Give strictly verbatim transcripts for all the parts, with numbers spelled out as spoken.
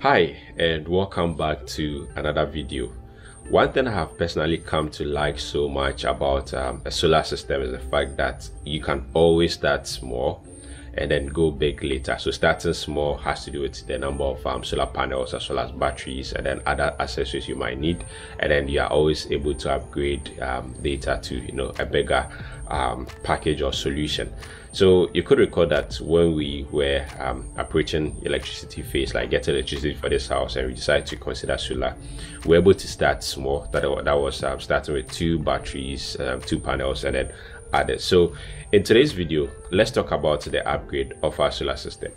Hi, and welcome back to another video. One thing I have personally come to like so much about um, a solar system is the fact that you can always start small and then go big later. So starting small has to do with the number of um, solar panels as well as batteries and then other accessories you might need, and then you are always able to upgrade um, later to, you know, a bigger um, package or solution. So you could recall that when we were um, approaching electricity phase, like getting electricity for this house, and we decided to consider solar, we were able to start small. That, that was um, starting with two batteries, um, two panels, and then added. So in today's video, let's talk about the upgrade of our solar system.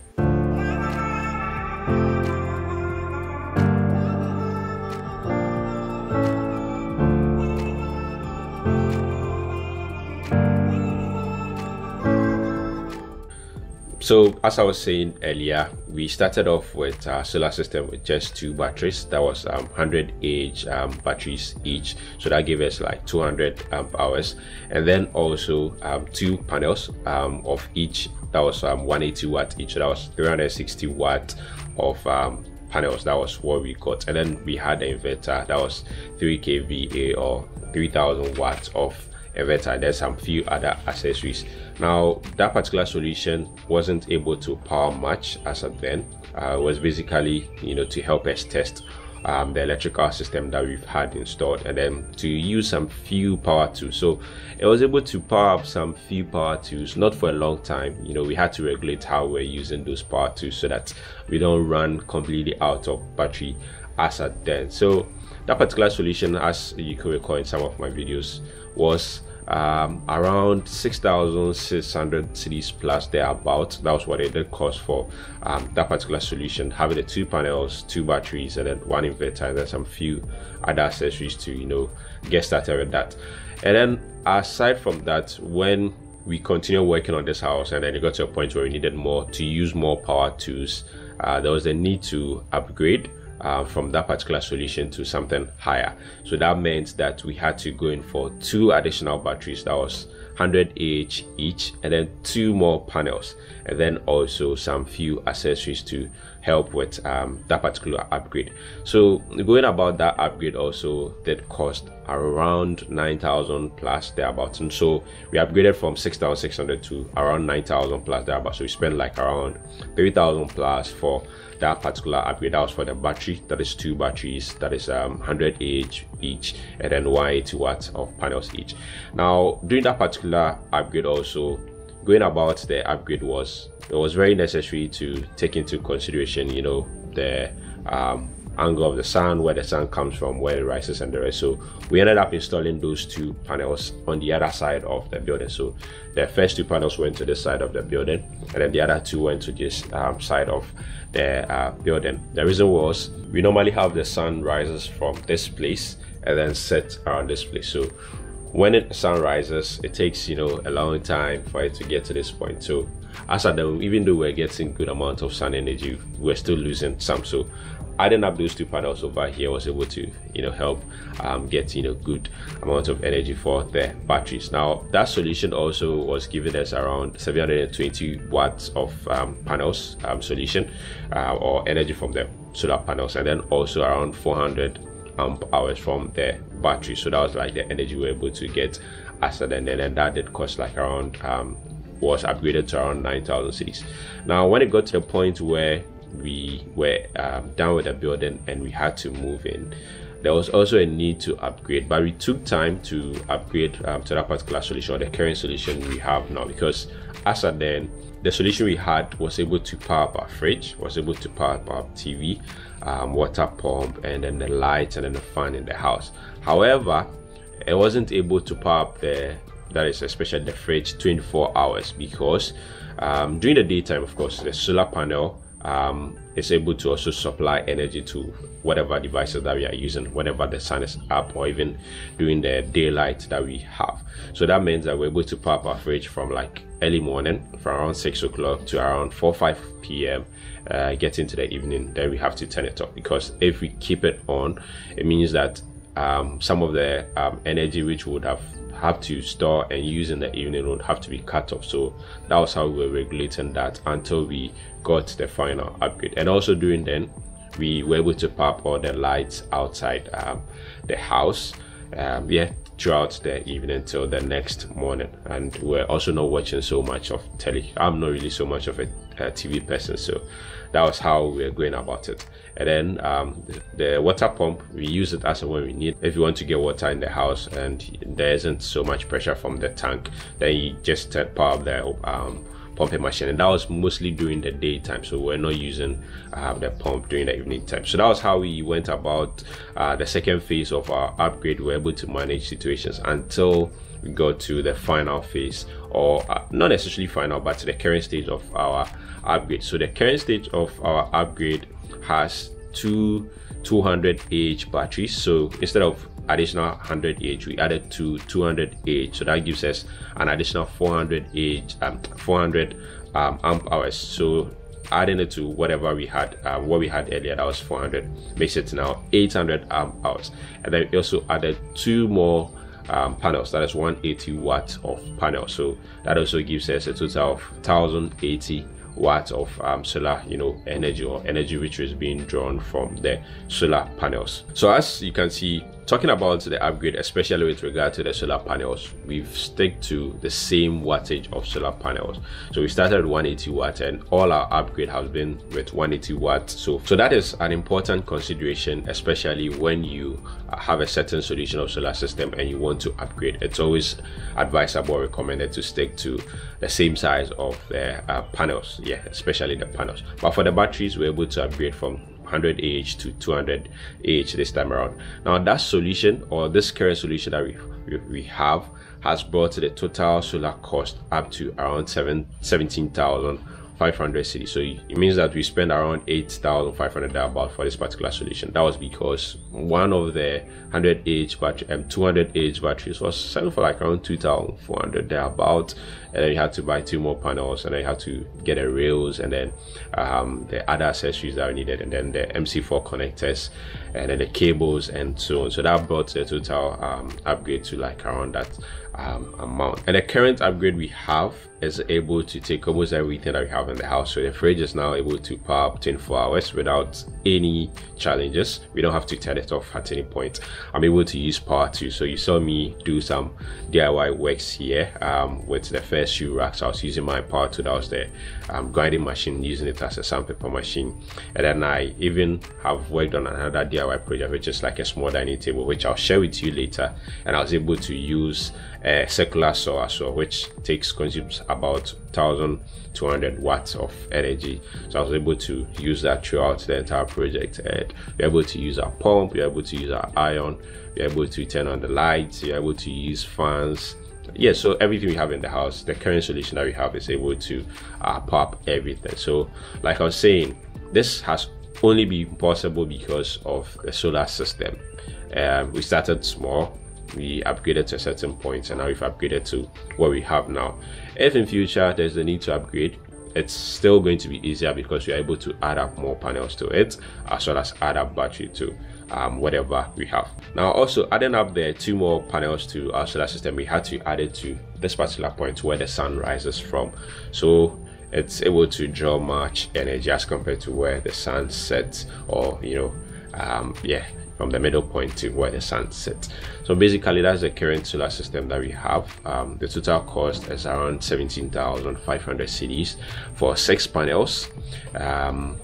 So as I was saying earlier, we started off with our solar system with just two batteries. That was um, one hundred amp hour um, batteries each, so that gave us like two hundred amp hours, and then also um, two panels um, of each. That was um, one hundred eighty watt each, so that was three hundred sixty watt of um, panels. That was what we got, and then we had the inverter. That was three k V A or three thousand watts of inverter. There's some few other accessories. Now that particular solution wasn't able to power much as of then. Uh, it was basically, you know, to help us test um, the electrical system that we've had installed, and then to use some few power tools. So it was able to power up some few power tools, not for a long time. You know, we had to regulate how we're using those power tools so that we don't run completely out of battery as at then. So that particular solution, as you can recall in some of my videos, was um around six thousand six hundred cedis plus thereabouts. That was what it did cost for um that particular solution, having the two panels, two batteries, and then one inverter, and then some few other accessories to, you know, get started with that. And then aside from that, when we continued working on this house, and then it got to a point where we needed more to use more power tools, uh, there was the need to upgrade Uh, from that particular solution to something higher. So that meant that we had to go in for two additional batteries. That was one hundred amp hour each, and then two more panels, and then also some few accessories to help with um, that particular upgrade. So going about that upgrade also did cost around nine thousand plus thereabouts, and so we upgraded from six thousand six hundred to around nine thousand plus thereabouts. So we spent like around three thousand plus for that particular upgrade. That was for the battery. That is two batteries. That is um, one hundred amp hour each, and then one hundred eighty watts of panels each. Now during that particular upgrade, also going about the upgrade, was it was very necessary to take into consideration, you know, the um, angle of the sun, where the sun comes from, where it rises, and the rest. So we ended up installing those two panels on the other side of the building. So the first two panels went to this side of the building, and then the other two went to this um, side of the uh, building. The reason was we normally have the sun rises from this place and then sets around this place. So when the sun rises, it takes, you know, a long time for it to get to this point. So as at them, even though we're getting good amount of sun energy, we're still losing some. So adding up those two panels over here was able to, you know, help um, get, you know, good amount of energy for the batteries. Now that solution also was giving us around seven hundred twenty watts of um, panels um, solution uh, or energy from the solar panels, and then also around four hundred amp hours from the battery. So that was like the energy we were able to get after then, and then that did cost like around um, was upgraded to around nine thousand cedis. Now when it got to the point where we were um, done with the building and we had to move in, there was also a need to upgrade, but we took time to upgrade um, to that particular solution, or the current solution we have now, because as at then, the solution we had was able to power up our fridge, was able to power up our T V, um, water pump, and then the lights, and then the fan in the house. However, it wasn't able to power up the, that is especially the fridge, twenty-four hours, because um, during the daytime, of course, the solar panel Um, it's able to also supply energy to whatever devices that we are using whenever the sun is up, or even during the daylight that we have. So that means that we're able to power up our fridge from like early morning, from around six o'clock to around four five p m uh, get into the evening. Then we have to turn it off, because if we keep it on, it means that um, some of the um, energy which would have have to store and use in the evening would have to be cut off. So that was how we were regulating that until we got the final upgrade. And also during then, we were able to pop all the lights outside um, the house um, yeah throughout the evening till the next morning. And we're also not watching so much of telly. I'm not really so much of a, a T V person, so that was how we were going about it. And then um, the, the water pump, we use it as and when we need. If you want to get water in the house and there isn't so much pressure from the tank, then you just uh, power up the um, pumping machine, and that was mostly during the daytime, so we're not using uh, the pump during the evening time. So that was how we went about uh, the second phase of our upgrade. We were able to manage situations until we got to the final phase, or uh, not necessarily final, but to the current stage of our upgrade. So the current stage of our upgrade has two two hundred A H batteries, so instead of additional one hundred A H, we added to two hundred A H, so that gives us an additional four hundred A H, um, four hundred um, amp hours. So adding it to whatever we had, um, what we had earlier, that was four hundred, makes it now eight hundred amp hours. And then we also added two more um, panels, that is one hundred eighty watts of panel, so that also gives us a total of one thousand eighty watts of um, solar, you know, energy, or energy which is being drawn from the solar panels. So as you can see, talking about the upgrade, especially with regard to the solar panels, we've stick to the same wattage of solar panels. So we started at one hundred eighty watts, and all our upgrade has been with one hundred eighty watts. So, so that is an important consideration, especially when you have a certain solution of solar system and you want to upgrade. It's always advisable, recommended to stick to the same size of the uh, panels, yeah, especially the panels. But for the batteries, we're able to upgrade from one hundred A H to two hundred A H this time around. Now that solution, or this current solution that we, we, we have, has brought the total solar cost up to around seventeen thousand five hundred cedis. So it means that we spend around eight thousand five hundred about for this particular solution. That was because one of the one hundred A H battery and um, two hundred A H batteries was selling for like around two thousand four hundred there about, and then you had to buy two more panels, and then you had to get the rails, and then um, the other accessories that we needed, and then the M C four connectors, and then the cables, and so on. So that brought the total um, upgrade to like around that um, amount. And the current upgrade we have is able to take almost everything that we have in the house. So the fridge is now able to power up twenty-four hours without any challenges. We don't have to turn it off at any point. I'm able to use power too. So you saw me do some D I Y works here um, with the first shoe racks. I was using my power tool, that was the um, grinding machine, using it as a sandpaper machine. And then I even have worked on another D I Y project, which is like a small dining table, which I'll share with you later. And I was able to use a circular saw as well, which takes consumes about one thousand two hundred watts of energy. So I was able to use that throughout the entire project, and we're able to use our pump, we're able to use our iron, we're able to turn on the lights, we're able to use fans. Yeah, so everything we have in the house, the current solution that we have is able to uh, pop everything. So like I was saying, this has only been possible because of the solar system. Uh, we started small, we upgraded to a certain point, and now we've upgraded to what we have now. If in future there's the need to upgrade, it's still going to be easier because you're able to add up more panels to it, as well as add up battery to um, whatever we have. Now also adding up the two more panels to our solar system, we had to add it to this particular point where the sun rises from. So it's able to draw much energy as compared to where the sun sets, or you know, um, yeah, from the middle point to where the sun sets. So basically that's the current solar system that we have. Um, the total cost is around seventeen thousand five hundred cedis for six panels, um,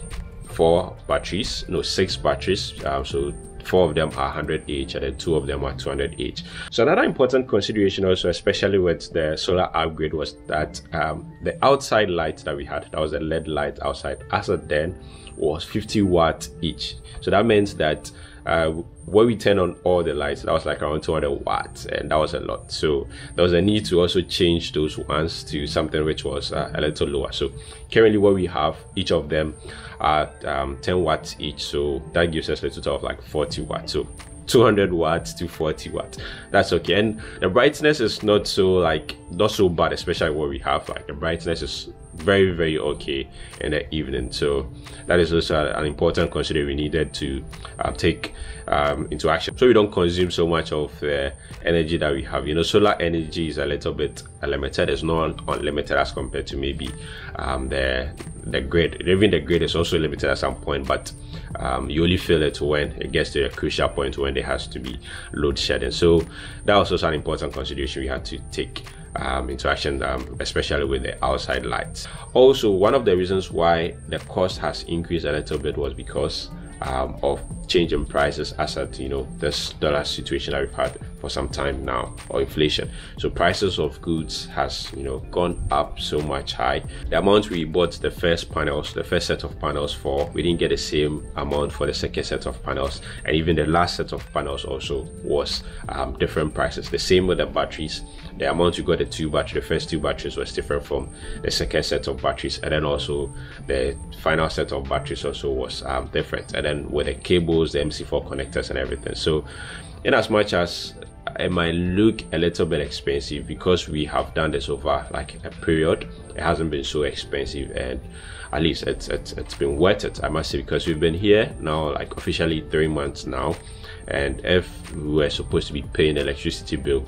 four batteries, no six batteries, um, so four of them are one hundred A H and then two of them are two hundred A H. So another important consideration also, especially with the solar upgrade, was that um, the outside light that we had, that was a L E D light outside, as of then was fifty watts each. So that means that uh, when we turn on all the lights, that was like around two hundred watts, and that was a lot. So there was a need to also change those ones to something which was uh, a little lower. So currently what we have, each of them are um, ten watts each, so that gives us a total of like forty watts. So two hundred watts to forty watts, that's okay. And the brightness is not so like not so bad, especially what we have. Like the brightness is very very okay in the evening. So that is also an important consideration we needed to uh, take um, into action, so we don't consume so much of the energy that we have. You know, solar energy is a little bit limited. It's not unlimited as compared to maybe um, the the grid. Even the grid is also limited at some point, but um, you only feel it when it gets to a crucial point when there has to be load shedding. So that was also an important consideration we had to take um, into action, um, especially with the outside lights. Also, one of the reasons why the cost has increased a little bit was because um, of change in prices as at, you know, this dollar situation that we've had for some time now, or inflation. So prices of goods has, you know, gone up so much high. The amount we bought the first panels, the first set of panels for, we didn't get the same amount for the second set of panels, and even the last set of panels also was um, different prices. The same with the batteries. The amount you got the two batteries, the first two batteries was different from the second set of batteries, and then also the final set of batteries also was um, different. And then with the cables, the M C four connectors and everything. So in as much as it might look a little bit expensive, because we have done this over like a period, it hasn't been so expensive, and at least it's it's, it's been worth it, I must say, because we've been here now like officially three months now, and if we were supposed to be paying the electricity bill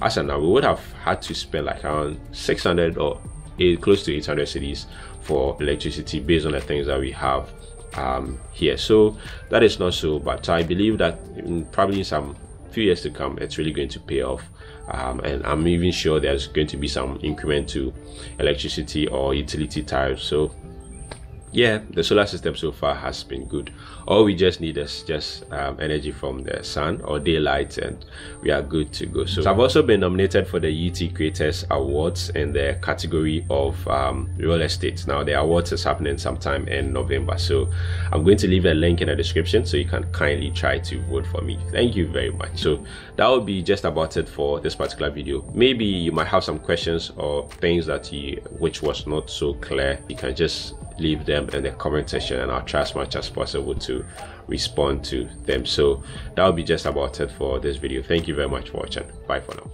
as of now, we would have had to spend like around six hundred or eight, close to eight hundred cedis for electricity based on the things that we have um here. So that is not so bad. So I believe that in probably some few years to come, it's really going to pay off, um, and I'm even sure there's going to be some increment to electricity or utility tariffs. So yeah, the solar system so far has been good. All we just need is just um, energy from the sun or daylight, and we are good to go. So, so I've also been nominated for the U T Creators Awards in the category of um, real estate. Now the awards is happening sometime in November, so I'm going to leave a link in the description so you can kindly try to vote for me. Thank you very much. So that will be just about it for this particular video. Maybe you might have some questions or things that you, which was not so clear. You can just leave them in the comment section, and I'll try as much as possible to respond to them. So that'll be just about it for this video. Thank you very much for watching. Bye for now.